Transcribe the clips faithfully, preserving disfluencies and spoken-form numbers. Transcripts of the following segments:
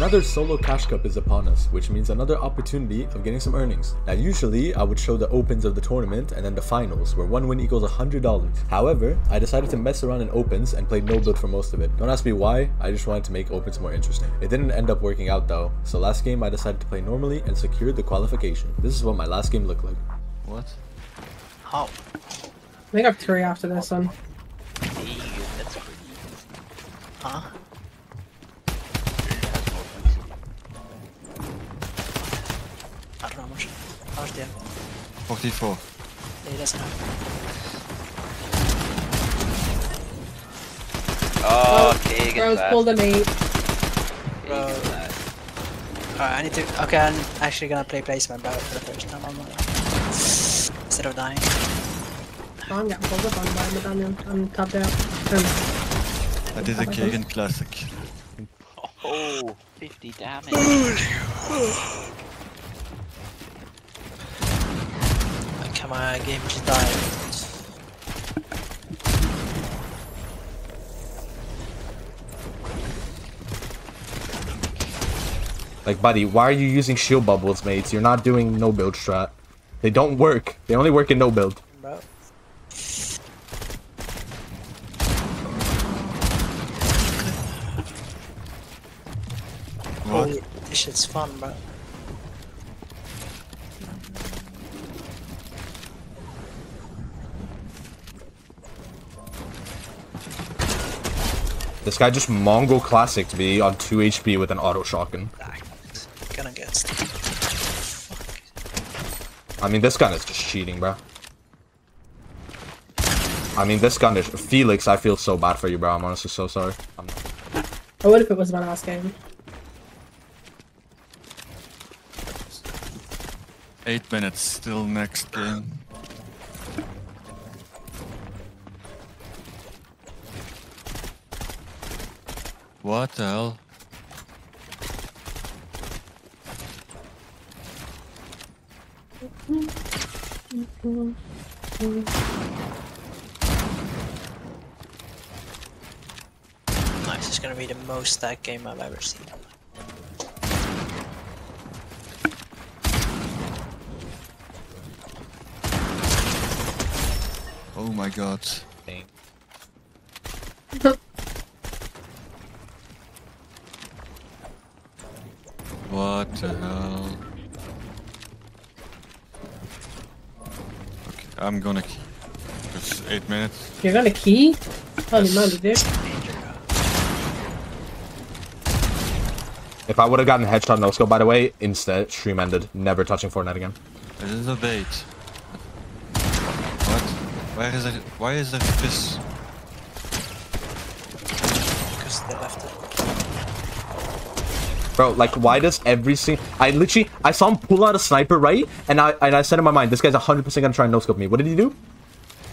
Another Solo Cash Cup is upon us, which means another opportunity of getting some earnings. Now usually I would show the opens of the tournament and then the finals, where one win equals one hundred dollars. However, I decided to mess around in opens and played no build for most of it. Don't ask me why, I just wanted to make opens more interesting. It didn't end up working out though, so last game I decided to play normally and secured the qualification. This is what my last game looked like. What? How? Oh. I think I have three after this one. Hey, that's pretty. Huh? I don't know how much. How much do you have? forty-four. Yeah, that's enough. Oh, okay, get back. Bro's pulled an eight. Alright, I need to. Okay, I'm actually gonna play placement battle for the first time on my life. Instead of dying. Oh, I'm getting pulled up on by the onion. I'm tapped out. Um, that is a Kagan classic. Oh, fifty damage. My game just died. Like, buddy, why are you using shield bubbles, mates? You're not doing no build strat. They don't work. They only work in no build. Bro. Holy, this shit's fun, bro. This guy just Mongol classicked me on two H P with an auto shotgun. Gonna get. I mean, this gun is just cheating, bro. I mean, this gun is Felix. I feel so bad for you, bro. I'm honestly so sorry. I'm not... I would if it was my last game. Eight minutes still next game. What the hell? Nice, it's gonna be the most stacked game I've ever seen. Oh my god. What the hell? Okay, I'm gonna key. It's eight minutes. You're gonna key? Holy yes. Moly, dude. If I would have gotten headshot no scope, by the way, instead, stream ended. Never touching Fortnite again. This is a bait. What? Where is it? Why is there this? Because they left it. Bro, like, why does every single... I literally... I saw him pull out a sniper, right? And I and I said in my mind, this guy's one hundred percent gonna try and no-scope me. What did he do?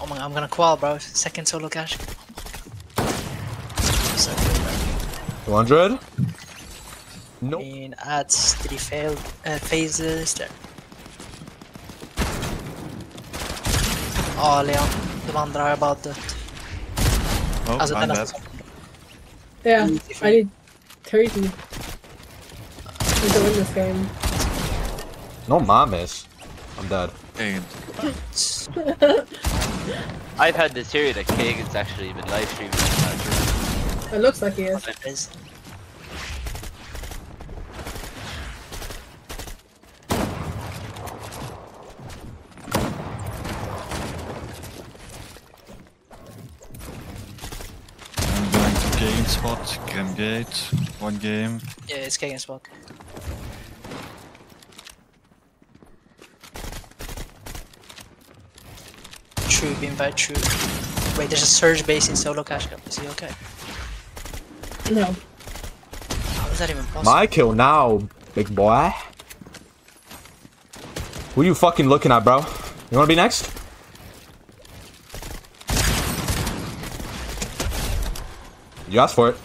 Oh my god, I'm gonna qual, bro. Second solo cash. two hundred? Nope. I mean, adds three failed uh, phases there. Oh, Leon. The one that I about that. Oh, As I'm dead. Yeah, I did thirty. To win this game. No mames. I'm dead. I've had this theory that Kagan's actually been live streaming. It looks like he is. I'm going to game spot, game gate, one game. Yeah, it's Kagan spot. True, being by true. Wait, there's a surge base in Solo Cash Cup. Is he okay? No. How is that even possible? My kill now, big boy. Who you fucking looking at, bro? You wanna be next? You asked for it.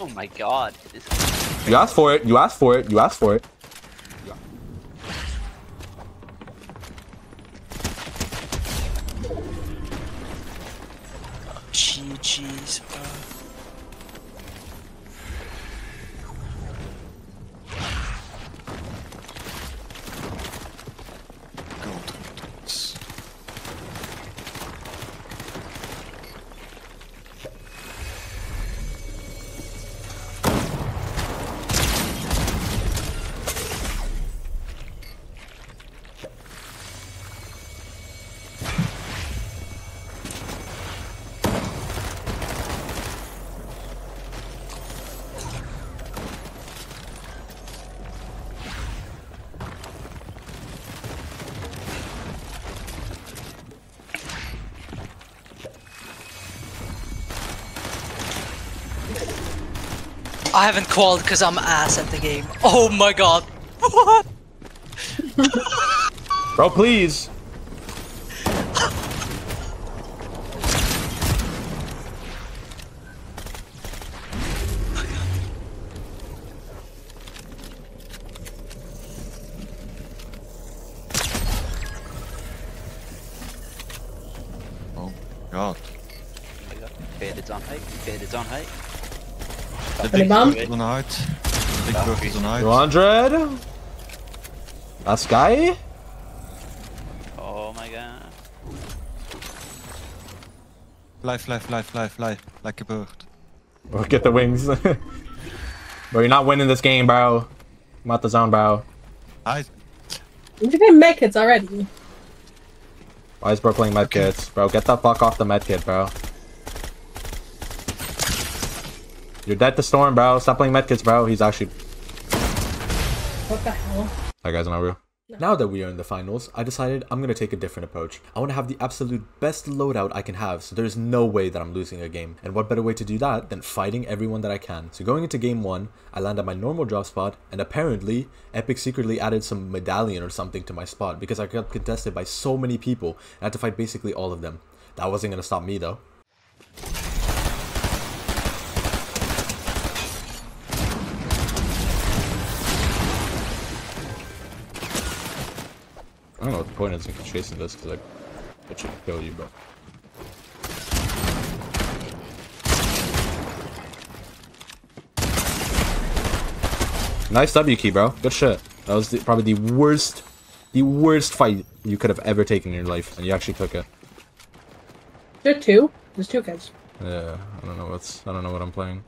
Oh my god. You asked for it, you asked for it, you asked for it. Jeez, bro. I haven't called because I'm ass at the game. Oh my god. Bro, please. God. Oh my god. Bandits on height. Bandits on height. The big bandit on height. Big bandit on height. two hundred. Last guy. Oh my god. Fly, fly, fly, fly, fly. Like a bird. Bro, get the wings. Bro, you're not winning this game, bro. I'm out the zone, bro. I... You can make it already. Why is bro playing medkits? Bro, get the fuck off the medkit, bro. You're dead to Storm, bro. Stop playing medkits, bro. He's actually... What the hell? That guy's not real. No. Now that we are in the finals, I decided I'm going to take a different approach. I want to have the absolute best loadout I can have, so there's no way that I'm losing a game. And what better way to do that than fighting everyone that I can. So going into game one, I land at my normal drop spot, and apparently Epic secretly added some medallion or something to my spot because I got contested by so many people and I had to fight basically all of them. That wasn't going to stop me though. I don't know what the point is in chasing this because I should kill you, bro. Nice W key, bro. Good shit. That was the, probably the worst, the worst fight you could have ever taken in your life, and you actually took it. There are two. There's two kids. Yeah, I don't know what's. I don't know what I'm playing.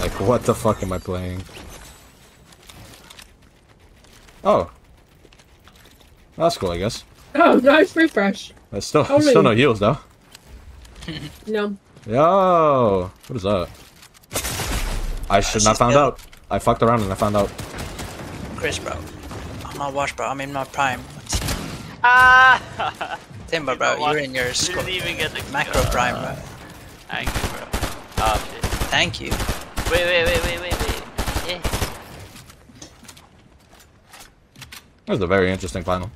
Like, what the fuck am I playing? Oh, that's cool, I guess. Oh, nice refresh. That's still, that's still no heals though. No. Yo, what is that? I should not found out. I fucked around and I found out. Chris, bro, I'm not washed, bro. I'm in my prime. Ah! Timber, bro, you're in your score. Didn't even get the macro prime, bro. Thank you, bro. Oh shit. Thank you. Wait, wait, wait, wait, wait, wait. Yeah. That was a very interesting final.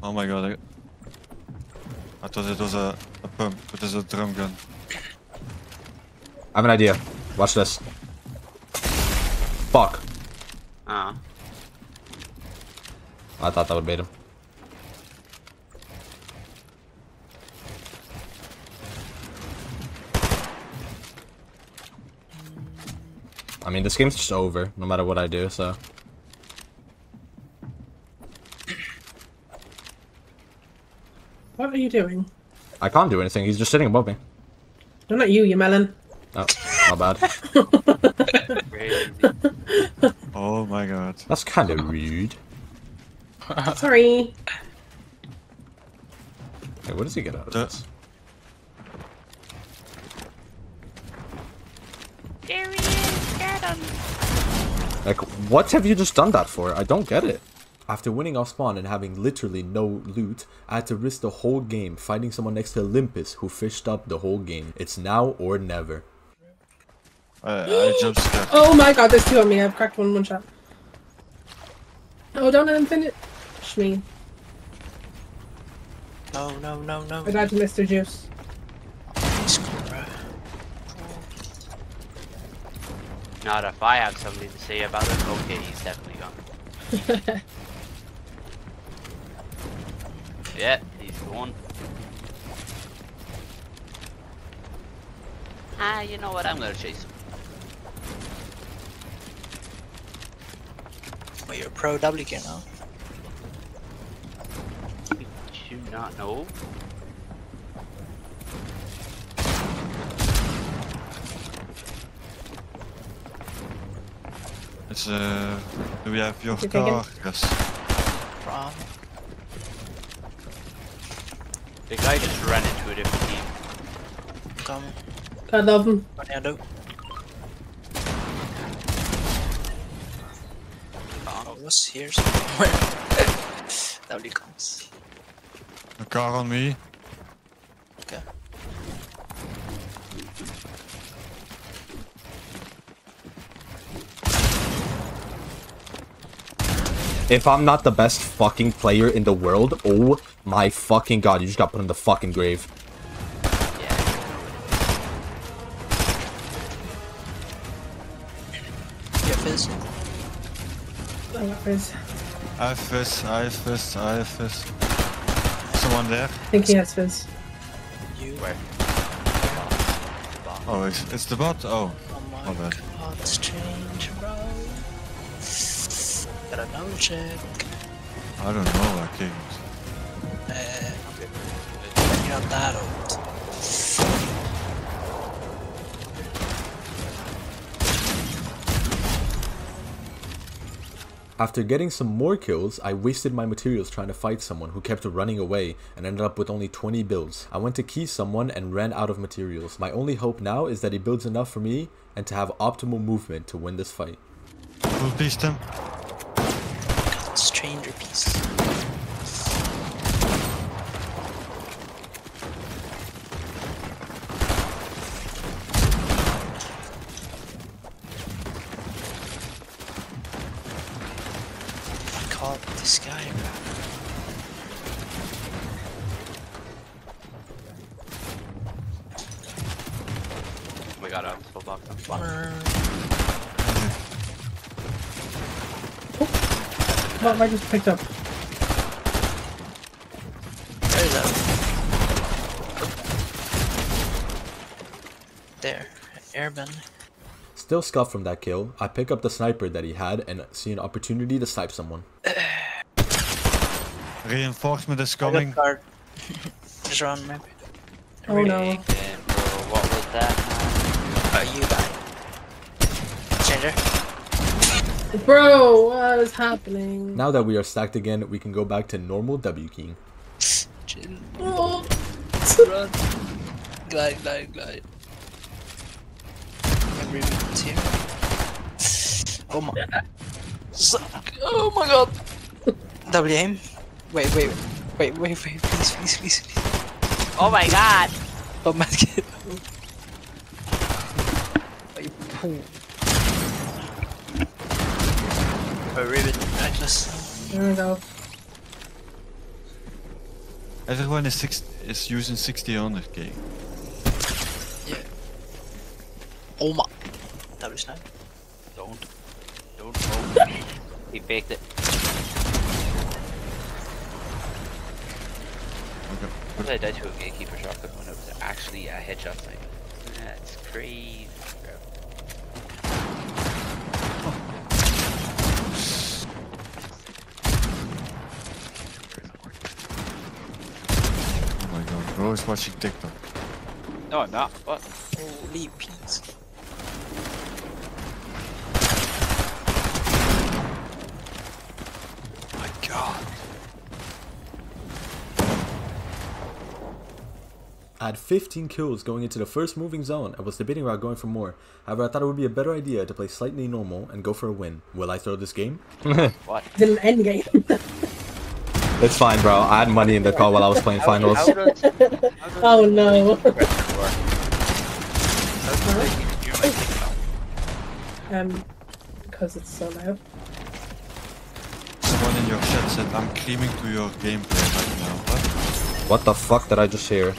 Oh my god. I thought it was a, a pump, but it's a drum gun. I have an idea. Watch this. Fuck. Ah. Uh. I thought that would bait him. I mean, this game's just over, no matter what I do, so... What are you doing? I can't do anything. He's just sitting above me. No, not you, you melon. Oh, my bad. Oh my god. That's kind of rude. Sorry. Hey, what does he get out of this? There he is. Get him. Like, what have you just done that for? I don't get it. After winning off spawn and having literally no loot, I had to risk the whole game fighting someone next to Olympus who fished up the whole game. It's now or never. Uh, I jumped scared. Oh my god, there's two on me. I've cracked one one shot. Oh, don't let him finish me. No, no, no, no. I died to Mister Juice. Not if I have something to say about it. Okay, he's definitely gone. Yeah, he's gone. Ah, you know what? I'm gonna chase him. Well, you're a pro W K now. Did you not know? It's uh, do we have your you car? Yes. Wrong. The guy just ran into a different team. Come. I love him. What do I do? Oh, what's here somewhere? W comes. A car on me. Okay. If I'm not the best fucking player in the world, oh my fucking god, you just got put in the fucking grave. I have Fizz. I have Fizz, I have Fizz, I have Fizz. Someone there? I think he has Fizz. You. Where? Oh, it's, it's the bot? Oh. Oh my god, it's strange, bro. Got a no check. I don't know, I can't. Uh, you're not that old. After getting some more kills, I wasted my materials trying to fight someone who kept running away and ended up with only twenty builds. I went to key someone and ran out of materials. My only hope now is that he builds enough for me and to have optimal movement to win this fight. We'll beast him. Stranger piece. This guy, bro. We got him. Full block. Full block. I just picked up. There is that. There. Airbend. Still scuffed from that kill, I pick up the sniper that he had and see an opportunity to snipe someone. Reinforcement is coming. Just run, maybe. Oh no. Again, bro. What was that? Are you dying? Ginger. Bro, what is happening? Now that we are stacked again, we can go back to normal W keying. Chill. Oh. Run. Glide, glide, glide. Every team. Oh my. Oh my god. Double aim. Wait, wait, wait, wait, wait, wait, please, please, please, please. Oh my god! Oh my god. Oh, Raven, I just... There we go. Everyone is, six, is using sixty on this game. Yeah. Oh my... W snipe. Don't. Don't go. He faked it. What did I die to a gatekeeper shotgun when it was actually a headshot snipe? That's crazy, bro. Oh my god, bro is watching TikTok. No, I'm not. What? Holy peace. Oh my god. I had fifteen kills going into the first moving zone and was debating about going for more. However, I thought it would be a better idea to play slightly normal and go for a win. Will I throw this game? What? The end game. It's fine, bro. I had money in the car while I was playing finals. Oh no. Um, because it's so loud. Someone in your chat said I'm cleaving to your gameplay right now. What? What the fuck did I just hear?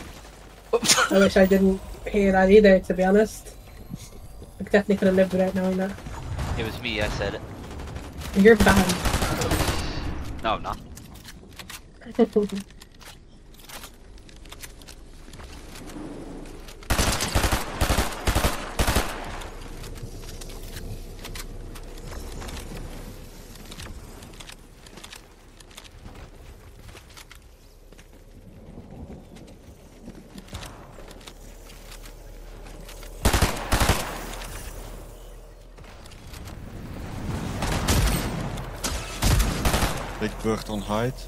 I wish I didn't hear that either, to be honest. I definitely could have lived without knowing that. It was me, I said it. You're banned. No, I'm not. Big bird on height.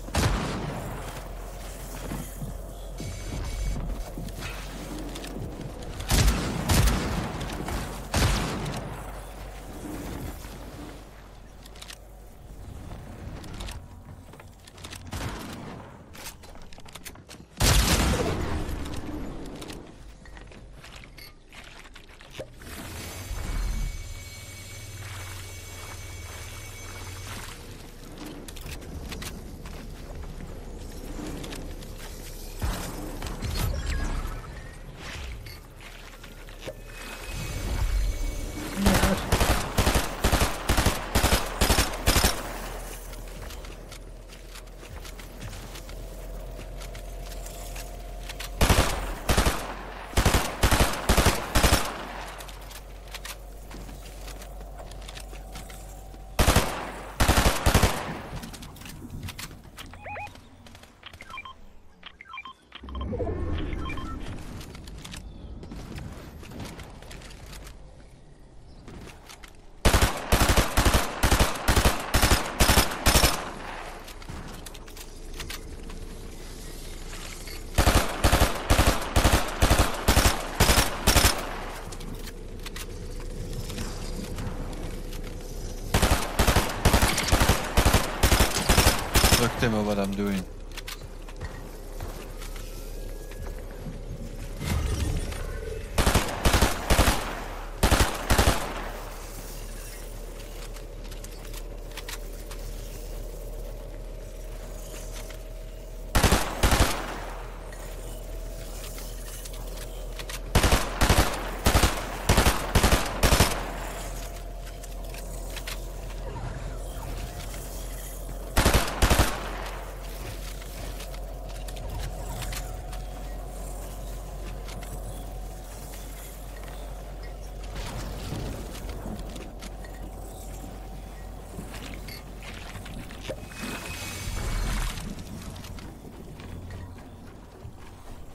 remember what I'm doing.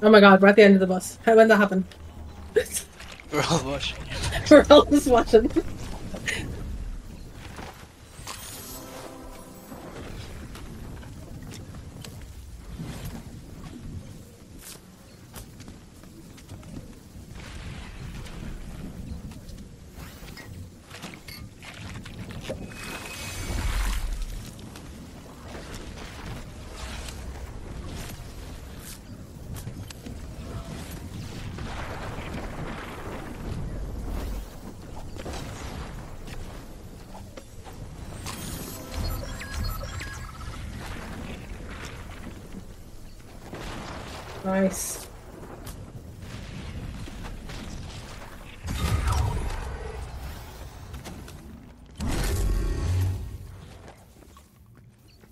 Oh my god, we're at the end of the bus. How did that happen? We're all watching. We're all just watching. Nice.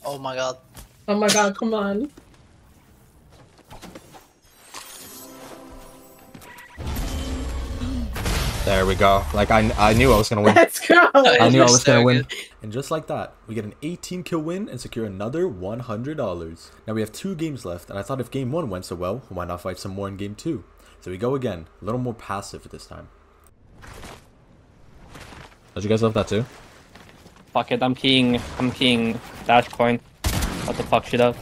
Oh my god. Oh my god, come on. There we go. Like, I, I knew I was going to win. Let's go. I knew I was going to win. And just like that, we get an eighteen kill win and secure another one hundred dollars. Now we have two games left, and I thought if game one went so well, why not fight some more in game two? So we go again, a little more passive this time. Did you guys love that too? Fuck it, I'm keying, I'm keying dash coin. What the fuck shit up.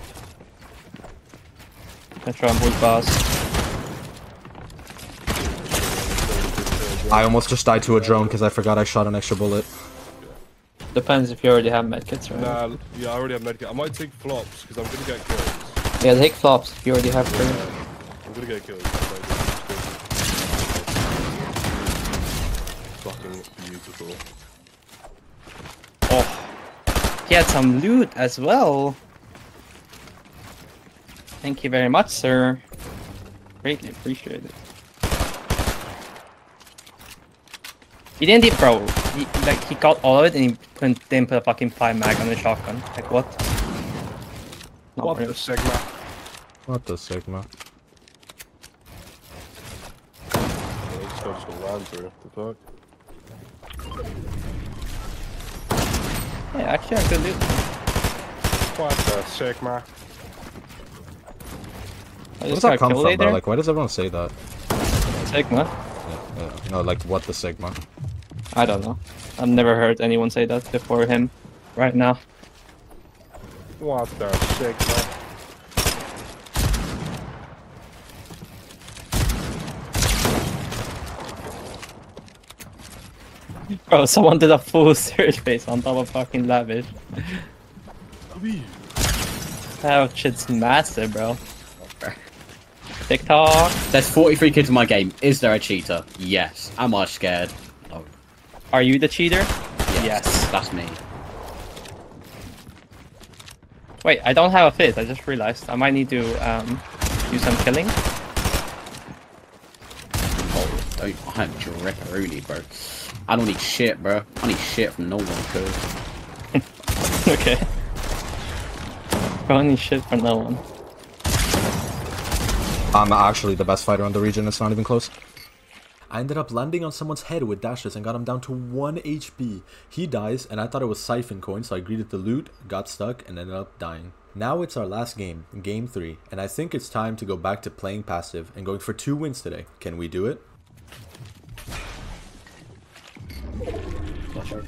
I'm gonna try and bull boss. I almost just died to a drone because I forgot I shot an extra bullet. Depends if you already have medkits, right? Nah, yeah, I already have medkits. I might take flops because I'm gonna get killed. Yeah, take flops if you already have yeah. Three. I'm gonna get killed. Fucking beautiful. Oh. He had some loot as well. Thank you very much, sir. Greatly appreciate it. He didn't even throw, he, like, he got all of it and he couldn't, didn't put a fucking five mag on the shotgun. Like, what? Not what really. The Sigma? What the Sigma? Yeah, actually, I could do it. What the Sigma? Where's that come from, bro? Like, why does everyone say that? Sigma? Yeah, yeah. No, like, what the Sigma? I don't know. I've never heard anyone say that before him right now. What the Sigma? Bro, someone did a full search base on top of fucking Lavish. That shit's massive, bro. TikTok. There's forty-three kids in my game. Is there a cheater? Yes. Am I scared? Are you the cheater? Yes. Yes. That's me. Wait, I don't have a fizz. I just realized. I might need to um, do some killing. Oh, don't. I'm dripperoonie, bro. I don't need shit, bro. I need shit from no one, cuz. Okay. I don't need shit from no one. I'm actually the best fighter on the region. It's not even close. I ended up landing on someone's head with dashes and got him down to one H P. He dies, and I thought it was siphon coin, so I greeted the loot, got stuck, and ended up dying. Now it's our last game, game three, and I think it's time to go back to playing passive and going for two wins today. Can we do it? Not sure.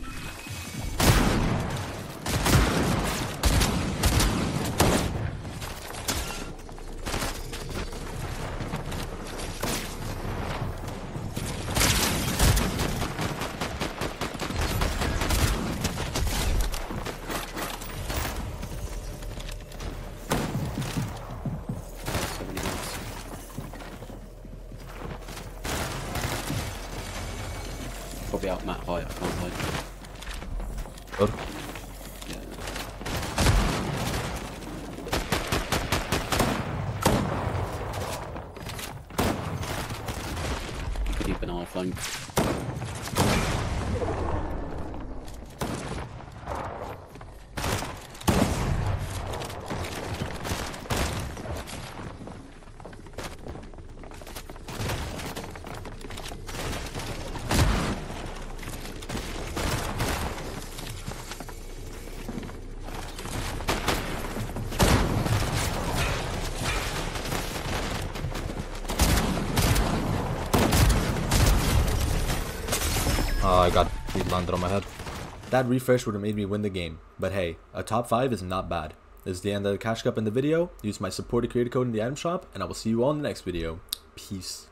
probably out Matt height, I can't hide. Good. Yeah. You could keep an eye phone. Oh, I got he landed on my head. That refresh would have made me win the game, but hey, a top five is not bad. This is the end of the Cash Cup in the video. Use my supporter creator code in the item shop, and I will see you all in the next video. Peace.